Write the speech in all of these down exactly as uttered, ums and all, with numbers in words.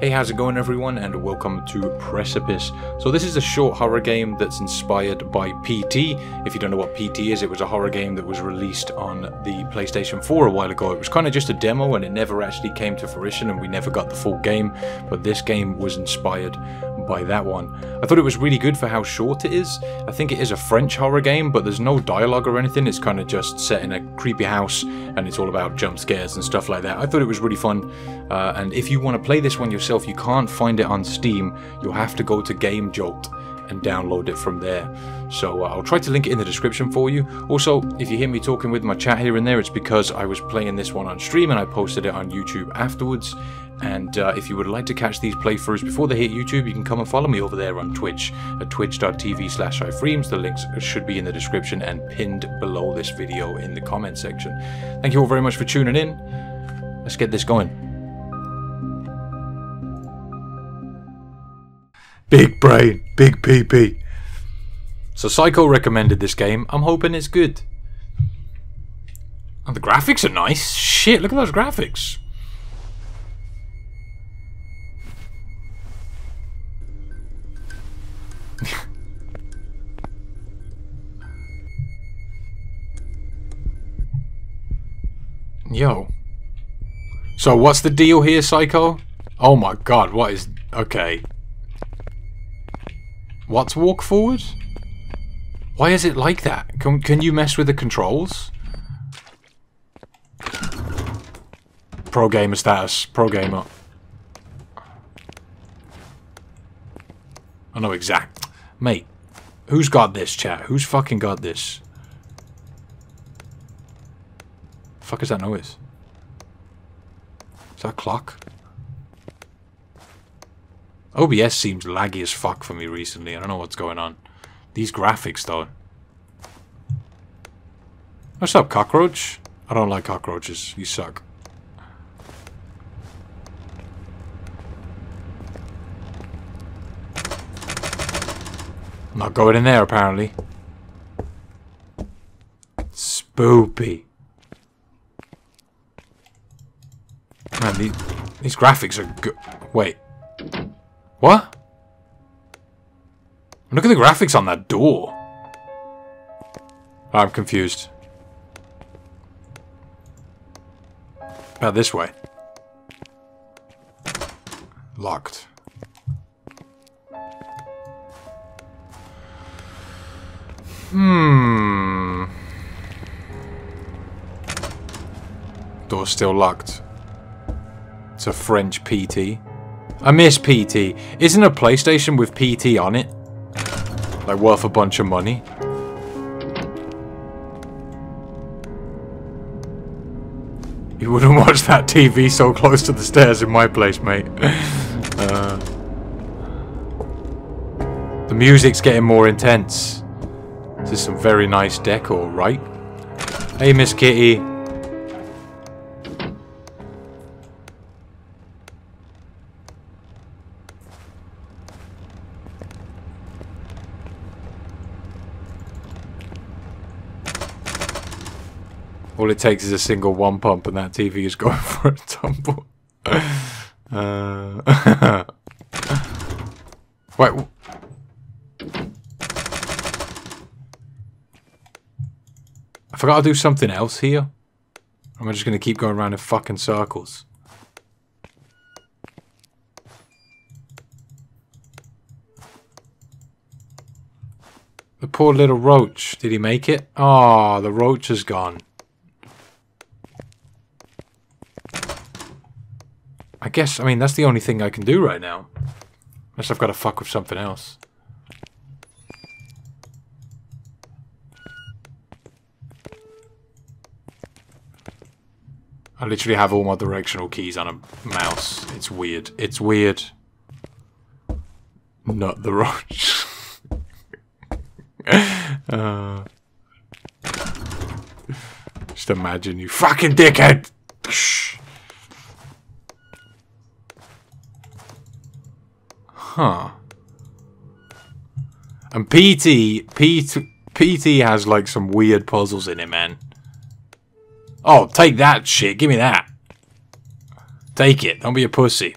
Hey, how's it going everyone, and welcome to Precipice. So this is a short horror game that's inspired by P T. If you don't know what P T is, it was a horror game that was released on the PlayStation four a while ago. It was kind of just a demo and it never actually came to fruition and we never got the full game, but this game was inspired by that one. I thought it was really good for how short it is. I think it is a French horror game, but there's no dialogue or anything. It's kind of just set in a creepy house and it's all about jump scares and stuff like that. I thought it was really fun, uh, and if you want to play this one yourself, you can't find it on Steam. You'll have to go to Game Jolt and download it from there. So uh, I'll try to link it in the description for you. Also, if you hear me talking with my chat here and there, it's because I was playing this one on stream and I posted it on YouTube afterwards. And uh, if you would like to catch these playthroughs before they hit YouTube, you can come and follow me over there on Twitch at twitch dot t v slash I Free Mz. The links should be in the description and pinned below this video in the comment section. Thank you all very much for tuning in. Let's get this going. Big brain, big P P. So Psycho recommended this game. I'm hoping it's good. And the graphics are nice. Shit, look at those graphics. Yo. So what's the deal here, Psycho? Oh my god, what is... Okay. What's walk forward? Why is it like that? Can, can you mess with the controls? Pro gamer status. Pro gamer. I know exact. Mate, who's got this, chat? Who's fucking got this? The fuck is that noise? Is that a clock? O B S seems laggy as fuck for me recently. I don't know what's going on. These graphics, though. What's up, cockroach? I don't like cockroaches. You suck. I'm not going in there, apparently. Spoopy. Man, these, these graphics are good. Wait. What? Look at the graphics on that door. I'm confused. About this way. Locked. Hmm. Door's still locked. It's a French P T. I miss P T. Isn't a PlayStation with P T on it like worth a bunch of money? You wouldn't watch that T V so close to the stairs in my place, mate. uh, the music's getting more intense. This is some very nice decor, right? Hey, Miss Kitty. All it takes is a single one pump and that T V is going for a tumble. uh, Wait. I forgot to do something else here. I'm just going to keep going around in fucking circles. The poor little roach. Did he make it? Ah, oh, the roach is gone. I guess, I mean, that's the only thing I can do right now. Unless I've got to fuck with something else. I literally have all my directional keys on a mouse. It's weird. It's weird. Not the roach. uh, just imagine, you fucking dickhead! Huh. And P T, P T, P T has like some weird puzzles in it, man. Oh, take that shit. Give me that. Take it. Don't be a pussy.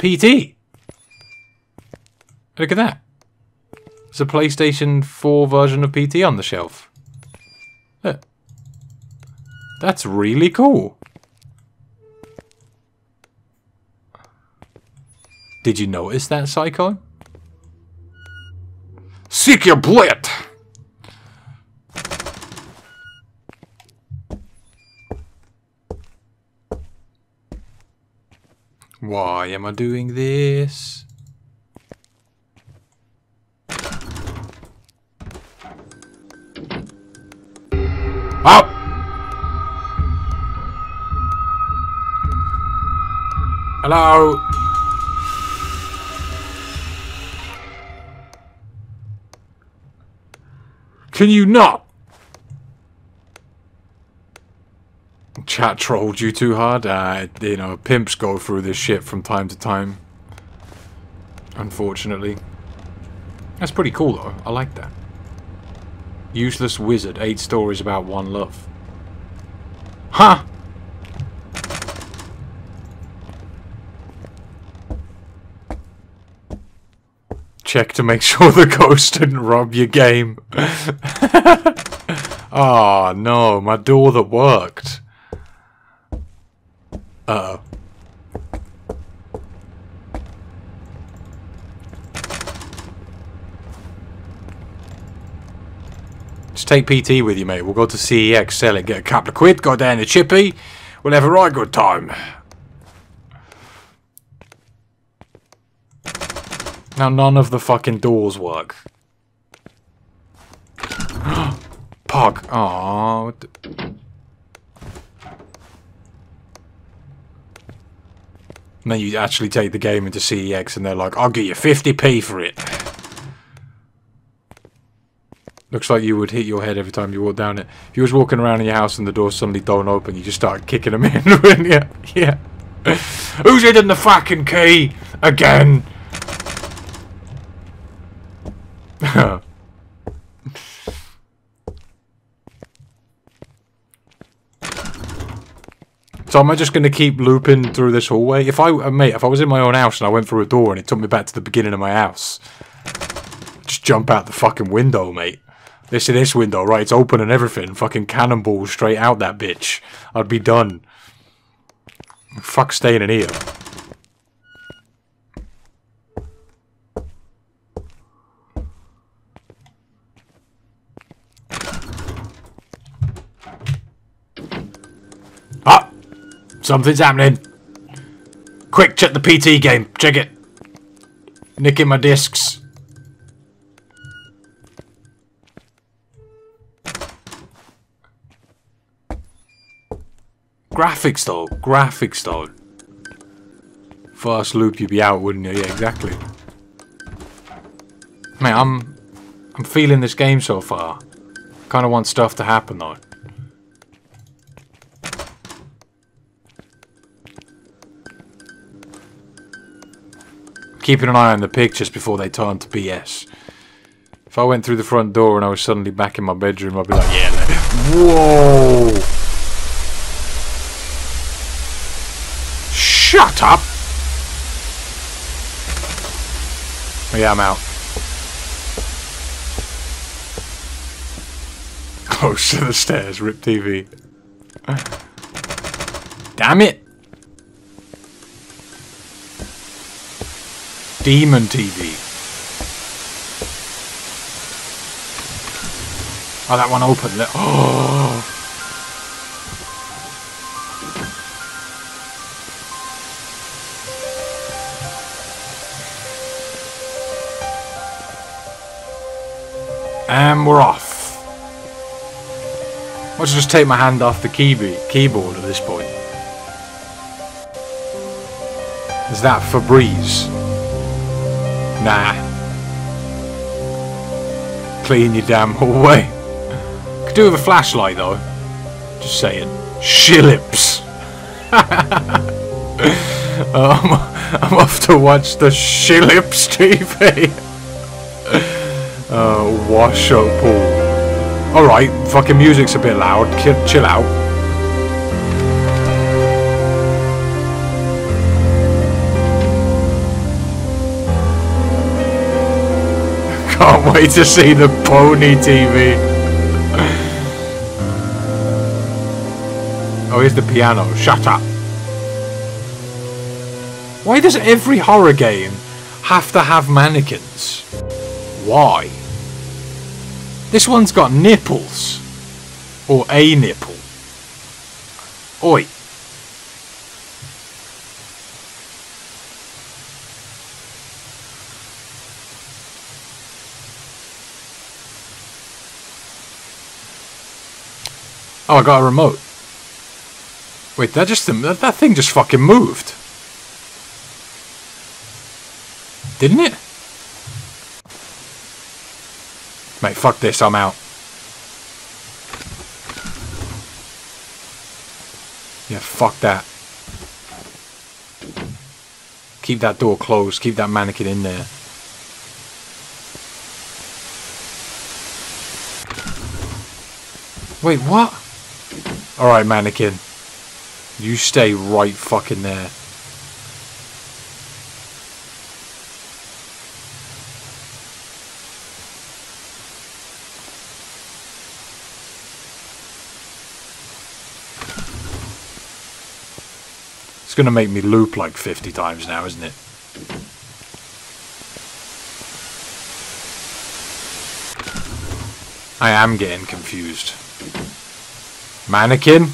P T. Look at that. There's a PlayStation four version of P T on the shelf. Look. That's really cool. Did you notice that, Psycho? Seek your bullet! Why am I doing this? Oh! Hello! Can you not? Chat trolled you too hard. Uh, you know, pimps go through this shit from time to time. Unfortunately. That's pretty cool though. I like that. Useless wizard. Eight stories about one love. Huh? Check to make sure the ghost didn't rob your game. Oh no, my door that worked. Uh-oh. Just take P T with you, mate. We'll go to C E X, sell it, get a couple of quid, go down to Chippy. We'll have a right good time. Now none of the fucking doors work. Pog. Oh. And then you actually take the game into C E X and they're like, I'll give you fifty p for it. Looks like you would hit your head every time you walk down it. If you was walking around in your house and the doors suddenly don't open, you just start kicking them in, wouldn't you? Yeah. Who's hidden the fucking key? Again. So am I just going to keep looping through this hallway? If I, mate, if I was in my own house and I went through a door and it took me back to the beginning of my house, just jump out the fucking window, mate. This is this window, right? It's open and everything. Fucking cannonball straight out that bitch. I'd be done. Fuck staying in here. Something's happening. Quick, check the P T game. Check it. Nicking my discs. Graphics though. Graphics though. First loop you'd be out, wouldn't you? Yeah, exactly. Mate, I'm... I'm feeling this game so far. Kind of want stuff to happen though. Keeping an eye on the pictures before they turn to B S. If I went through the front door and I was suddenly back in my bedroom, I'd be like, yeah, no. Whoa! Shut up! Yeah, I'm out. Close to the stairs, rip T V. Damn it! Demon T V. Oh, that one opened. Oh. And we're off. I should just take my hand off the keyboard keyboard at this point. Is that Febreze? Nah. Clean your damn hallway. Could do with a flashlight though. Just saying. Shillips. um, I'm off to watch the Shillips T V. uh, wash up pool. Alright, fucking music's a bit loud. Chill out. can't wait to see the pony T V. Oh, here's the piano. Shut up. Why does every horror game have to have mannequins? Why? This one's got nipples. Or a nipple. Oi. Oh, I got a remote. Wait, that just that, that thing just fucking moved. Didn't it? Mate, fuck this, I'm out. Yeah, fuck that. Keep that door closed, keep that mannequin in there. Wait, what? Alright, mannequin. You stay right fucking there. It's gonna make me loop like fifty times now, isn't it? I am getting confused. Mannequin?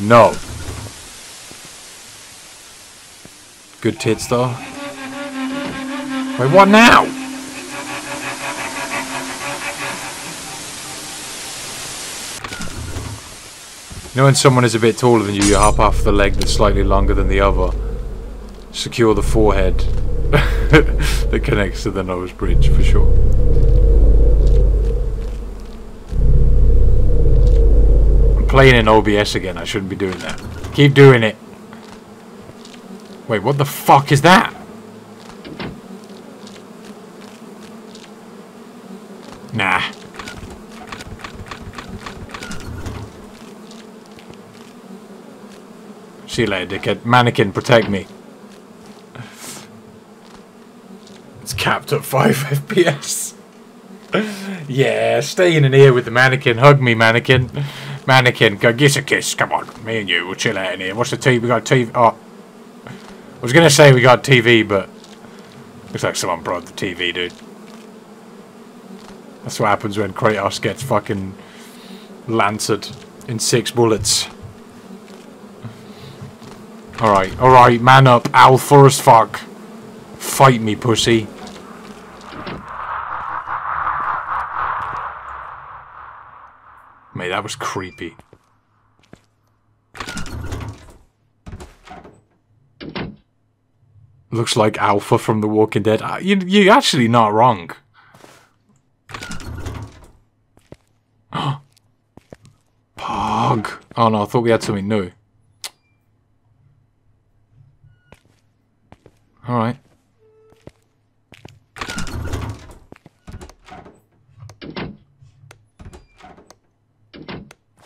No. Good tits though. Wait, what now? You know when someone is a bit taller than you, you hop off the leg that's slightly longer than the other. Secure the forehead that connects to the nose bridge for sure. Playing in O B S again, I shouldn't be doing that. Keep doing it. Wait, what the fuck is that? Nah. See you later, dickhead. Mannequin, protect me. It's capped at five F P S. Yeah, stay in here with the mannequin. Hug me, mannequin. Mannequin, go get a kiss. Come on, me and you, we'll chill out in here. What's the T V? We got a T V. Oh, I was gonna say we got a T V, but looks like someone brought the T V, dude. That's what happens when Kratos gets fucking lancered in six bullets. All right, all right, man up, alpha as fuck. Fight me, pussy. Mate, that was creepy. Looks like Alpha from The Walking Dead. Uh, you, you're actually not wrong. Pog. Oh no, I thought we had something new. Alright.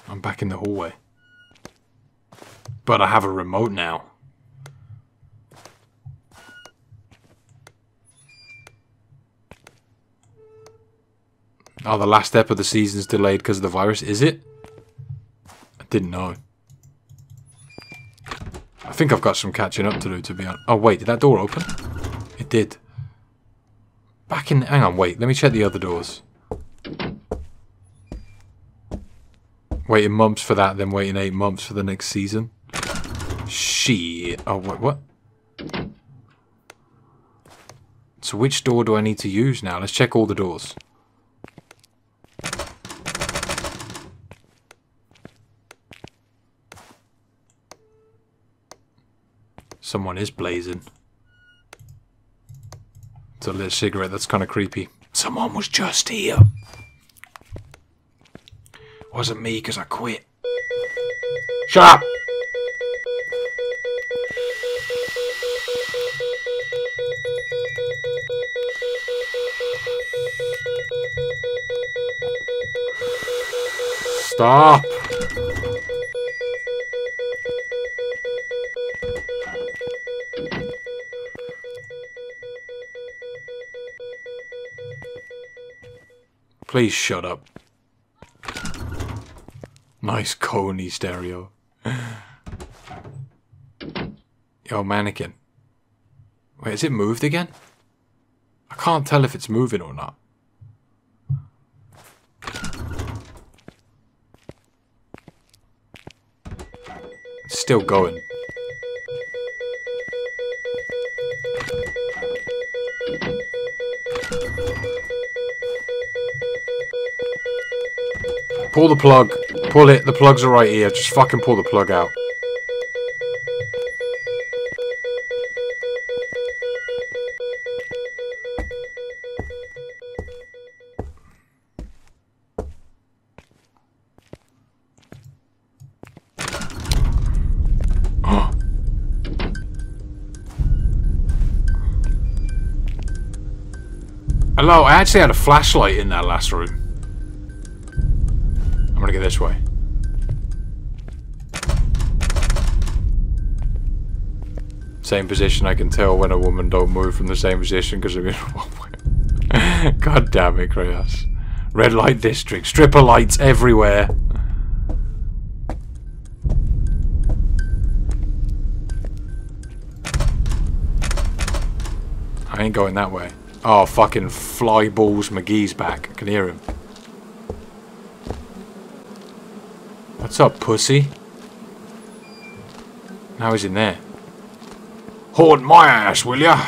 I'm back in the hallway. But I have a remote now. Oh, the last ep of the season's delayed because of the virus, is it? I didn't know. I think I've got some catching up to do, to be honest. Oh, wait, did that door open? It did. Back in... Hang on, wait. Let me check the other doors. Waiting months for that, then waiting eight months for the next season. Shit. Oh, what? What? So which door do I need to use now? Let's check all the doors. Someone is blazing. It's a lit cigarette. That's kind of creepy. Someone was just here. Wasn't me because I quit. Shut up! Stop! Please shut up. Nice Coney stereo. Yo, mannequin. Wait, has it moved again? I can't tell if it's moving or not. It's still going. Pull the plug. Pull it. The plugs are right here. Just fucking pull the plug out. Hello, I actually had a flashlight in that last room. I'm gonna go this way. Same position. I can tell when a woman don't move from the same position because I'm in one way. God damn it, Chris. Red light district. Stripper lights everywhere. I ain't going that way. Oh, fucking Flyballs McGee's back. I can hear him. What's up, pussy? Now he's in there. Hoard my ass, will ya?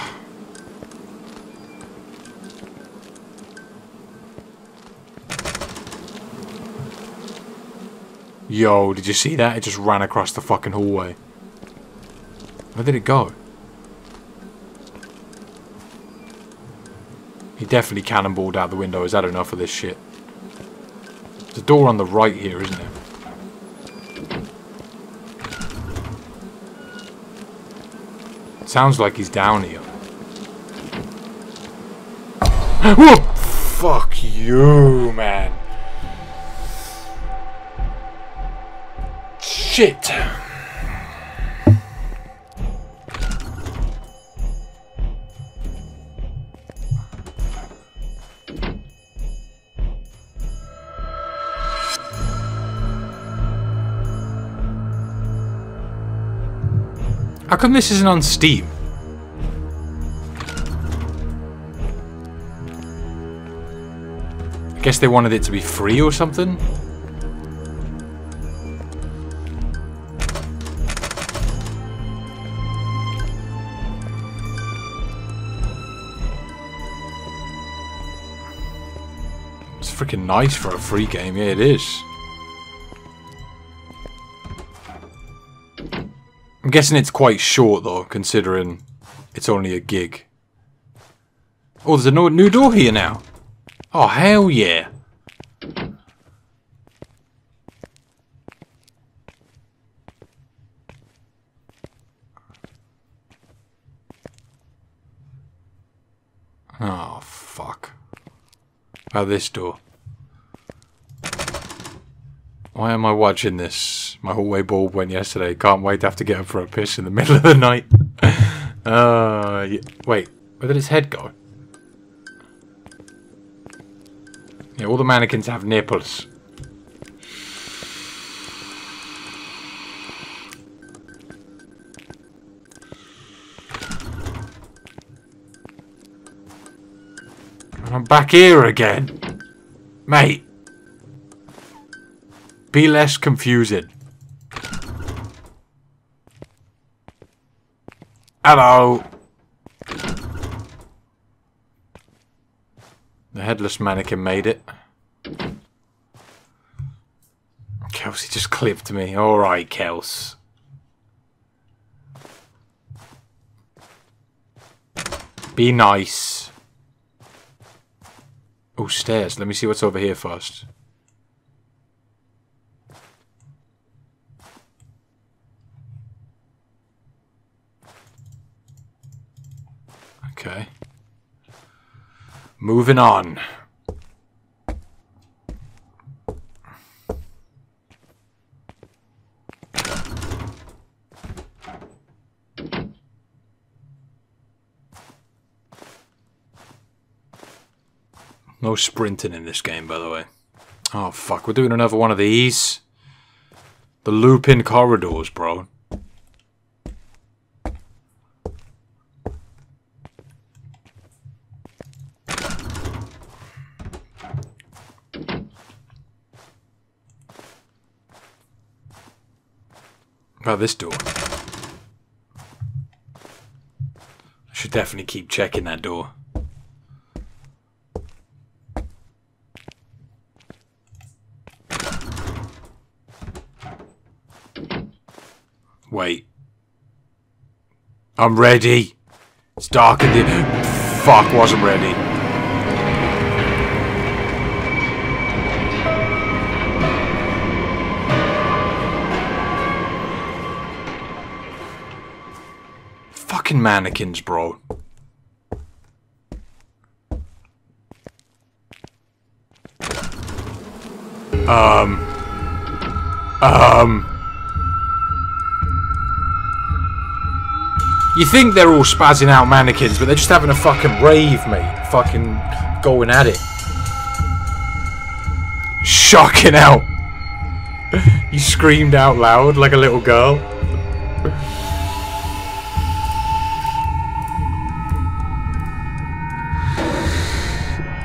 Yo, did you see that? It just ran across the fucking hallway. Where did it go? He definitely cannonballed out the window. Is that enough of this shit? There's a door on the right here, isn't there? Sounds like he's down here. Whoa! Fuck you, man. Shit. How come this isn't on Steam? I guess they wanted it to be free or something? It's freaking nice for a free game, yeah it is. I'm guessing it's quite short though, considering it's only a gig. Oh, there's a no new door here now. Oh, hell yeah. Oh, fuck. How about this door? Why am I watching this? My hallway bulb went yesterday. Can't wait to have to get up for a piss in the middle of the night. uh, yeah. Wait, where did his head go? Yeah, all the mannequins have nipples. And I'm back here again. Mate. Be less confusing. Hello. The headless mannequin made it. Kelsey just clipped me. Alright, Kels. Be nice. Oh, stairs. Let me see what's over here first. Okay. Moving on. No sprinting in this game, by the way. Oh, fuck. We're doing another one of these. The looping corridors, bro. How about this door? I should definitely keep checking that door. Wait. I'm ready. It's dark in the... Fuck, wasn't ready. Fucking mannequins, bro. Um. Um. You think they're all spazzing out mannequins, but they're just having a fucking rave, mate. Fucking going at it. Shocking out. You screamed out loud like a little girl.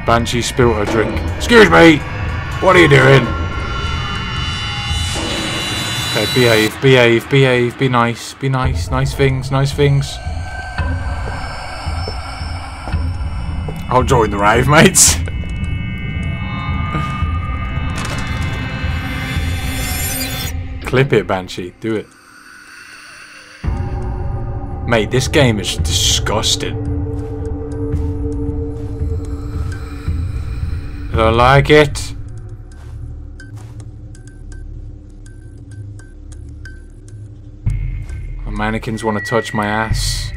Banshee spilt her drink. Excuse me! What are you doing? Okay, behave, behave, behave, be nice, be nice, nice things, nice things. I'll join the rave, mates. Clip it, Banshee, do it. Mate, this game is disgusting. I don't like it. The mannequins want to touch my ass.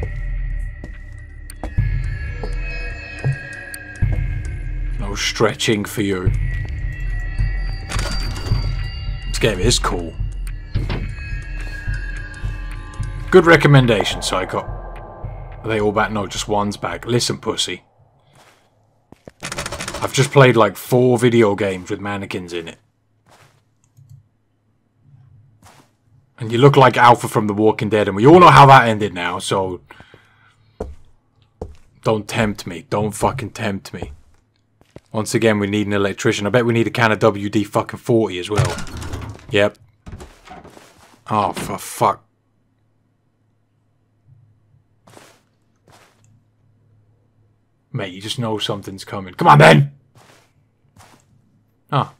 No stretching for you. This game is cool. Good recommendation, Psycho. Are they all back? No, just one's back. Listen, pussy. I've just played like four video games with mannequins in it. And you look like Alpha from The Walking Dead, and we all know how that ended now, so... Don't tempt me. Don't fucking tempt me. Once again, we need an electrician. I bet we need a can of W D fucking forty as well. Yep. Oh, for fuck. Mate, you just know something's coming. Come on, then! Ah.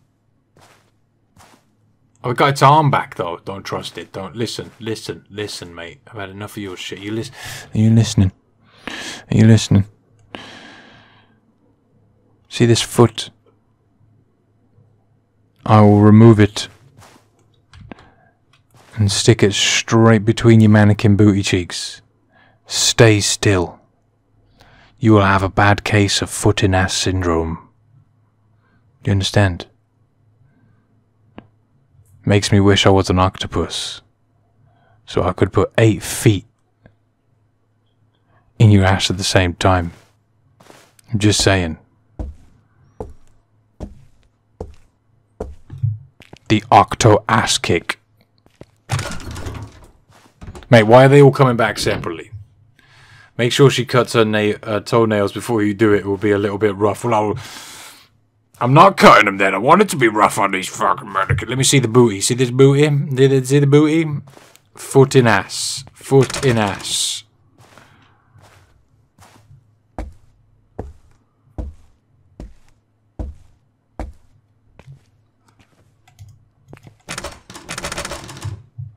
Oh, it got its arm back, though. Don't trust it. Don't. Listen, listen, listen, mate. I've had enough of your shit. You listen. Are you listening? Are you listening? See this foot? I will remove it. And stick it straight between your mannequin booty cheeks. Stay still. You will have a bad case of foot in ass syndrome. You understand? Makes me wish I was an octopus. So I could put eight feet in your ass at the same time. I'm just saying. The octo ass kick. Mate, why are they all coming back separately? Make sure she cuts her na uh, toenails before you do it. It will be a little bit rough. Well, I'll... I'm not cutting them then. I want it to be rough on these fucking mannequins. Let me see the booty. See this booty? Did see the booty? Foot in ass. Foot in ass.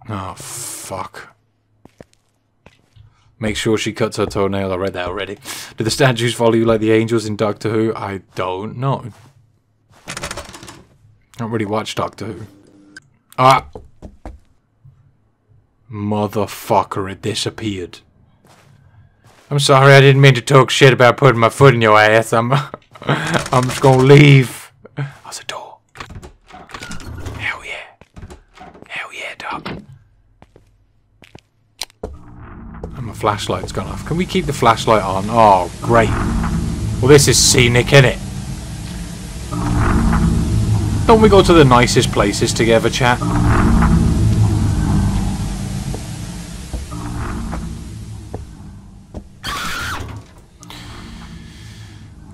Oh, fuck. Make sure she cuts her toenail. I read that already. Do the statues follow you like the angels in Doctor Who? I don't know. I don't really watch Doctor Who. Ah! Motherfucker, it disappeared. I'm sorry, I didn't mean to talk shit about putting my foot in your ass. I'm, I'm just gonna leave. That's a door. Hell yeah. Hell yeah, Doc. My flashlight's gone off. Can we keep the flashlight on? Oh, great. Well, this is scenic, innit? Don't we go to the nicest places together, chat?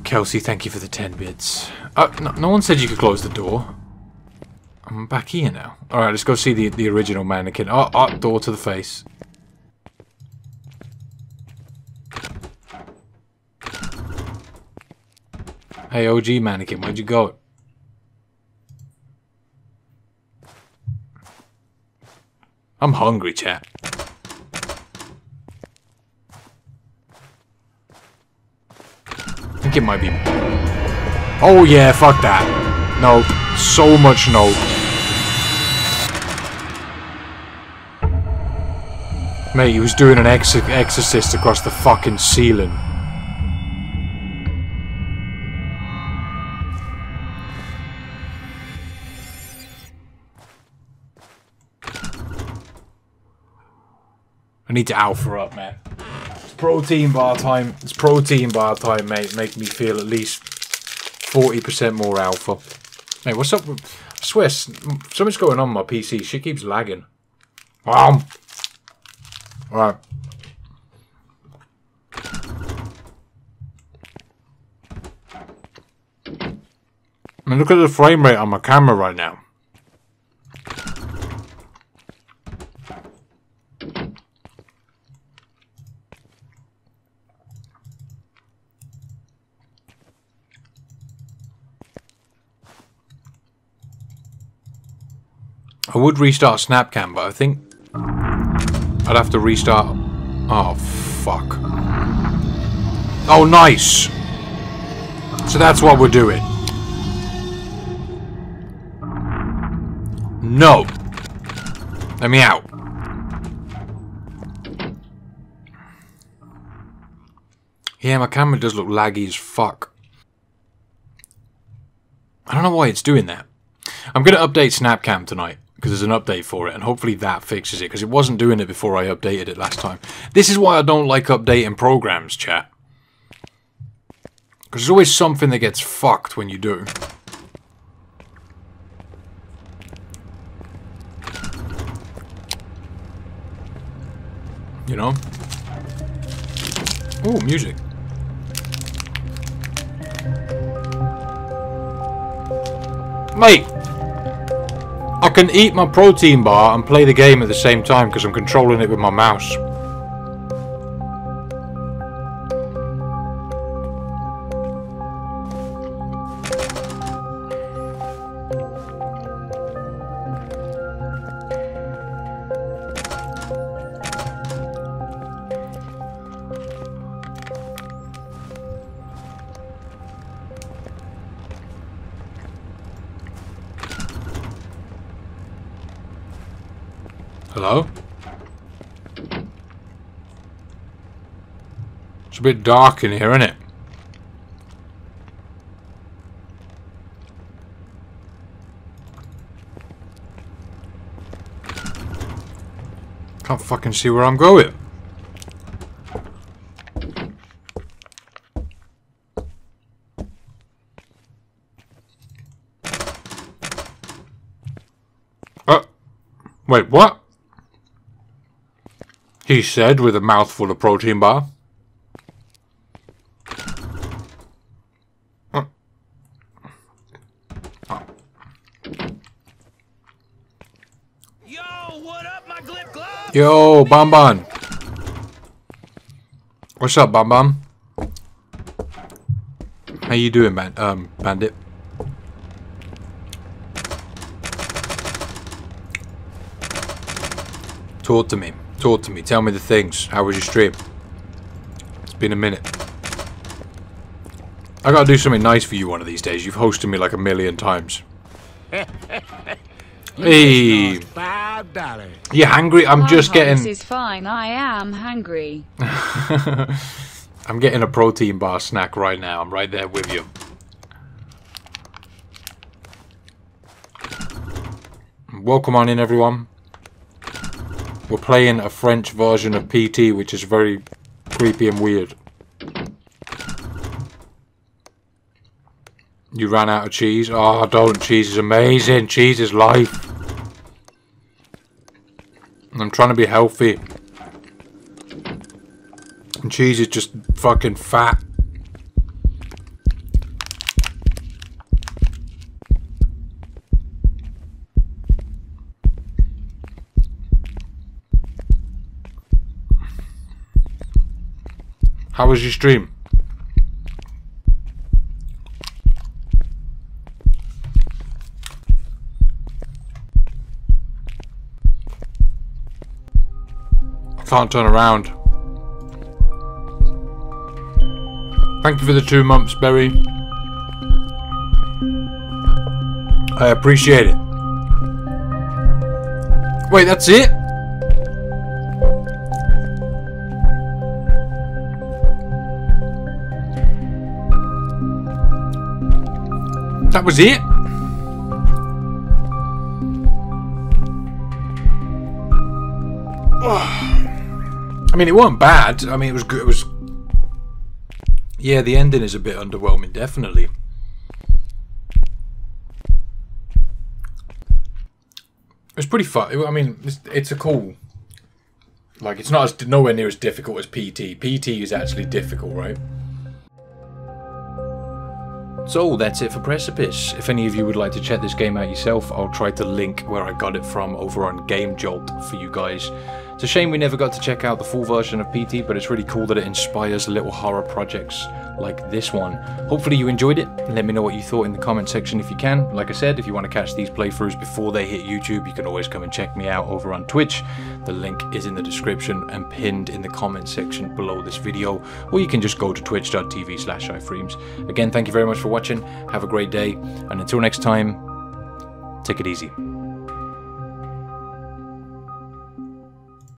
Kelsey, thank you for the ten bits. Oh, no, no one said you could close the door. I'm back here now. Alright, let's go see the, the original mannequin. Oh, oh, door to the face. Hey, O G mannequin, where'd you go? I'm hungry, chat. I think it might be... Oh yeah, fuck that. No. So much no. Mate, he was doing an ex exorcist across the fucking ceiling. I need to alpha up, man. It's protein bar time. It's protein bar time, mate. Make me feel at least forty percent more alpha. Mate, what's up with Swiss? Something's going on my P C. Shit keeps lagging. Um. Alright. I mean, look at the frame rate on my camera right now. I would restart Snapcam, but I think I'd have to restart... Oh, fuck. Oh, nice! So that's what we're doing. No! Let me out. Yeah, my camera does look laggy as fuck. I don't know why it's doing that. I'm going to update Snapcam tonight, because there's an update for it, and hopefully that fixes it, because it wasn't doing it before I updated it last time. This is why I don't like updating programs, chat. Because there's always something that gets fucked when you do. You know? Ooh, music. Mate! I can eat my protein bar and play the game at the same time because I'm controlling it with my mouse. Hello? It's a bit dark in here, isn't it? Can't fucking see where I'm going. Oh! Wait, what? He said with a mouthful of protein bar. Huh. Huh. Yo, what up, my glip glop? Yo, Bam Bam. What's up, Bam Bam? How you doing, man? Um, bandit. Talk to me. Talk to me. Tell me the things. How was your stream? It's been a minute. I gotta do something nice for you one of these days. You've hosted me like a million times. Hey, you hungry? I'm just getting. This is fine. I am hungry. I'm getting a protein bar snack right now. I'm right there with you. Welcome on in, everyone. We're playing a French version of P T, which is very creepy and weird. You ran out of cheese? Oh, don't. Cheese is amazing. Cheese is life. I'm trying to be healthy. And cheese is just fucking fat. How was your stream? I can't turn around. Thank you for the two months, Barry. I appreciate it. Wait, that's it? That was it? I mean, it wasn't bad. I mean, it was good. It was. Yeah, the ending is a bit underwhelming, definitely. It's pretty fun. I mean, it's, it's a cool. Like, it's not as nowhere near as difficult as P T. P T is actually difficult, right? So that's it for Precipice. If any of you would like to check this game out yourself, I'll try to link where I got it from over on Game Jolt for you guys. It's a shame we never got to check out the full version of P T, but it's really cool that it inspires little horror projects like this one. Hopefully you enjoyed it. Let me know what you thought in the comment section if you can. Like I said, if you want to catch these playthroughs before they hit YouTube, you can always come and check me out over on Twitch. The link is in the description and pinned in the comment section below this video, or you can just go to twitch dot t v slash I Free Mz. Again, thank you very much for watching. Have a great day, and until next time, take it easy.